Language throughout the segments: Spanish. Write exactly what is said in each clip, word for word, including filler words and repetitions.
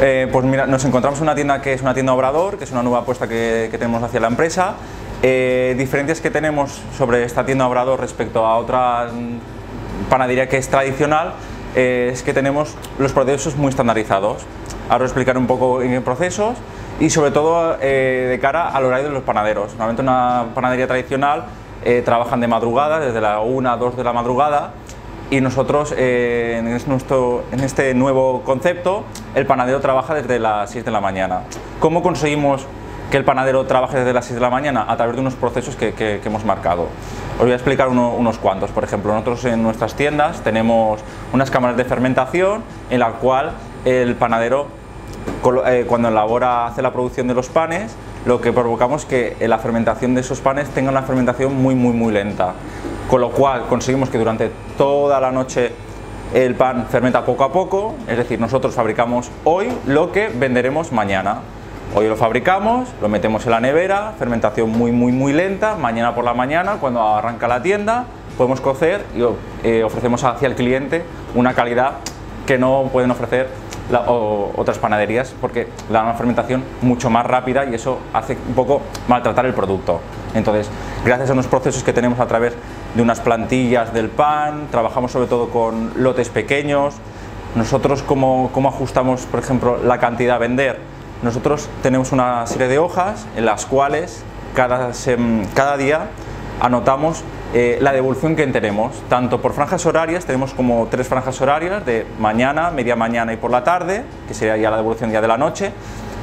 Eh, pues mira, nos encontramos en una tienda que es una tienda Obrador, que es una nueva apuesta que, que tenemos hacia la empresa. Eh, diferencias que tenemos sobre esta tienda Obrador respecto a otra panadería que es tradicional, eh, es que tenemos los procesos muy estandarizados. Ahora os explicaré un poco en qué procesos y sobre todo eh, de cara al horario de los panaderos. Normalmente una panadería tradicional eh, trabajan de madrugada, desde la una a dos de la madrugada, y nosotros eh, en, nuestro, en este nuevo concepto el panadero trabaja desde las seis de la mañana. ¿Cómo conseguimos que el panadero trabaje desde las seis de la mañana? A través de unos procesos que, que, que hemos marcado. Os voy a explicar uno, unos cuantos. Por ejemplo, nosotros en nuestras tiendas tenemos unas cámaras de fermentación en la cual el panadero, cuando elabora, hace la producción de los panes, lo que provocamos es que la fermentación de esos panes tenga una fermentación muy muy muy lenta, con lo cual conseguimos que durante toda la noche el pan fermenta poco a poco. Es decir, nosotros fabricamos hoy lo que venderemos mañana. Hoy lo fabricamos, lo metemos en la nevera, fermentación muy muy muy lenta. Mañana por la mañana, cuando arranca la tienda, podemos cocer y eh, ofrecemos hacia el cliente una calidad que no pueden ofrecer la, o, otras panaderías, porque la dan una fermentación mucho más rápida y eso hace un poco maltratar el producto. Entonces, gracias a unos procesos que tenemos a través de unas plantillas del pan, trabajamos sobre todo con lotes pequeños. Nosotros, ¿cómo, cómo ajustamos, por ejemplo, la cantidad a vender? Nosotros tenemos una serie de hojas en las cuales cada, cada día anotamos Eh, la devolución que tenemos, tanto por franjas horarias. Tenemos como tres franjas horarias, de mañana, media mañana y por la tarde, que sería ya la devolución día de la noche.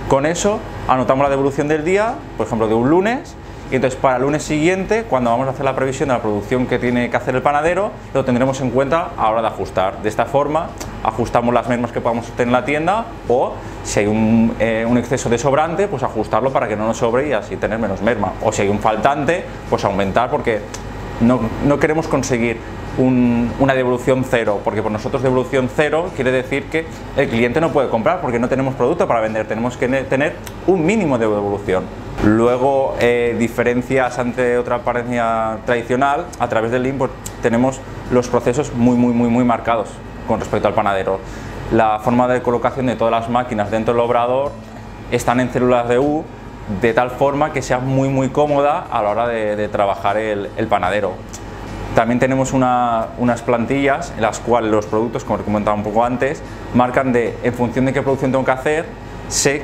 Con eso anotamos la devolución del día, por ejemplo de un lunes, y entonces para el lunes siguiente, cuando vamos a hacer la previsión de la producción que tiene que hacer el panadero, lo tendremos en cuenta a la hora de ajustar. De esta forma ajustamos las mermas que podamos tener en la tienda, o si hay un, eh, un exceso de sobrante, pues ajustarlo para que no nos sobre y así tener menos merma, o si hay un faltante, pues aumentar, porque No, no queremos conseguir un, una devolución cero, porque por nosotros devolución cero quiere decir que el cliente no puede comprar porque no tenemos producto para vender. Tenemos que tener un mínimo de devolución. Luego, eh, diferencias ante otra panadería tradicional, a través del Lean pues, tenemos los procesos muy, muy, muy, muy marcados con respecto al panadero. La forma de colocación de todas las máquinas dentro del obrador están en células de U, de tal forma que sea muy muy cómoda a la hora de, de trabajar el, el panadero. También tenemos una, unas plantillas en las cuales los productos, como he comentado un poco antes, marcan de, en función de qué producción tengo que hacer, sé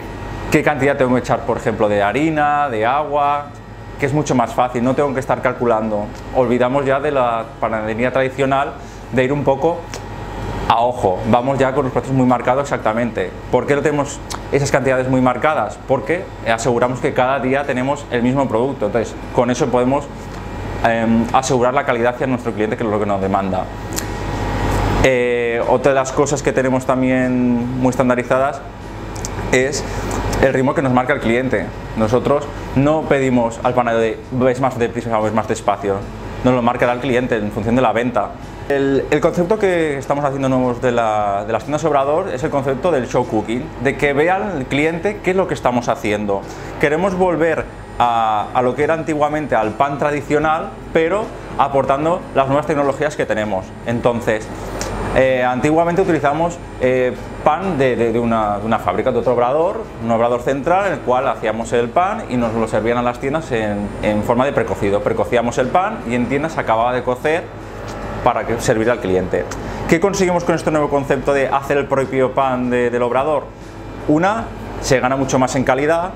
qué cantidad tengo que echar, por ejemplo, de harina, de agua, que es mucho más fácil, no tengo que estar calculando. Olvidamos ya de la panadería tradicional de ir un poco a ojo, vamos ya con los procesos muy marcados exactamente. ¿Por qué no tenemos esas cantidades muy marcadas? Porque aseguramos que cada día tenemos el mismo producto, entonces con eso podemos eh, asegurar la calidad hacia nuestro cliente, que es lo que nos demanda. Eh, otra de las cosas que tenemos también muy estandarizadas es el ritmo que nos marca el cliente. Nosotros no pedimos al panadero de ves más deprisa o ves más despacio, nos lo marcará el cliente en función de la venta. El, el concepto que estamos haciendo nuevos de, la, de las tiendas Obrador es el concepto del show cooking, de que vean el cliente qué es lo que estamos haciendo. Queremos volver a, a lo que era antiguamente, al pan tradicional, pero aportando las nuevas tecnologías que tenemos. Entonces, eh, antiguamente utilizamos eh, pan de, de, de, una, de una fábrica, de otro obrador, un obrador central, en el cual hacíamos el pan y nos lo servían a las tiendas en, en forma de precocido. Precocíamos el pan y en tiendas se acababa de cocer para servir al cliente. ¿Qué conseguimos con este nuevo concepto de hacer el propio pan de, del obrador? Una, se gana mucho más en calidad,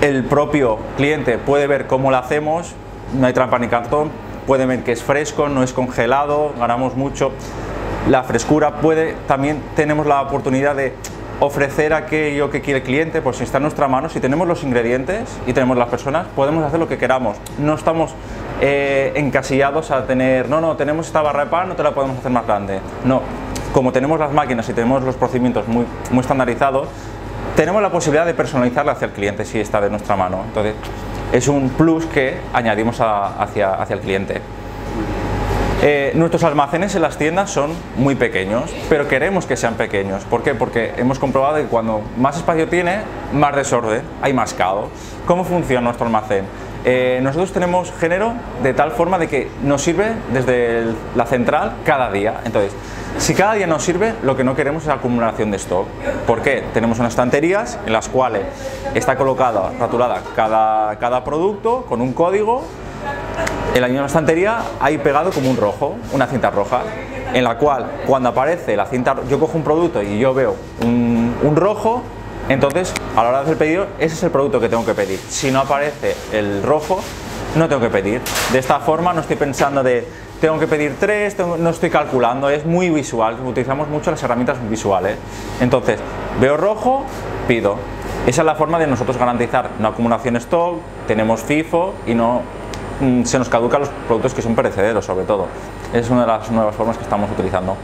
el propio cliente puede ver cómo lo hacemos, no hay trampa ni cartón, puede ver que es fresco, no es congelado, ganamos mucho. La frescura puede, también tenemos la oportunidad de ofrecer aquello que quiere el cliente, pues si está en nuestra mano, si tenemos los ingredientes y tenemos las personas, podemos hacer lo que queramos. No estamos eh, encasillados a tener, no, no, tenemos esta barra de pan, no te la podemos hacer más grande. No, como tenemos las máquinas y tenemos los procedimientos muy, muy estandarizados, tenemos la posibilidad de personalizarla hacia el cliente si está de nuestra mano. Entonces, es un plus que añadimos a, hacia, hacia el cliente. Eh, nuestros almacenes en las tiendas son muy pequeños, pero queremos que sean pequeños. ¿Por qué? Porque hemos comprobado que cuando más espacio tiene, más desorden, hay más caos. ¿Cómo funciona nuestro almacén? Eh, nosotros tenemos género de tal forma de que nos sirve desde el, la central cada día. Entonces, si cada día nos sirve, lo que no queremos es acumulación de stock. ¿Por qué? Tenemos unas estanterías en las cuales está colocada, rotulada cada, cada producto con un código. En la misma estantería hay pegado como un rojo, una cinta roja, en la cual cuando aparece la cinta, yo cojo un producto y yo veo un, un rojo. Entonces, a la hora de hacer el pedido, ese es el producto que tengo que pedir. Si no aparece el rojo, no tengo que pedir. De esta forma no estoy pensando de, tengo que pedir tres, tengo, no estoy calculando, es muy visual. Utilizamos mucho las herramientas visuales. Entonces, veo rojo, pido. Esa es la forma de nosotros garantizar no acumulación stock, tenemos FIFO y no mmm, se nos caducan los productos que son perecederos, sobre todo. Es una de las nuevas formas que estamos utilizando.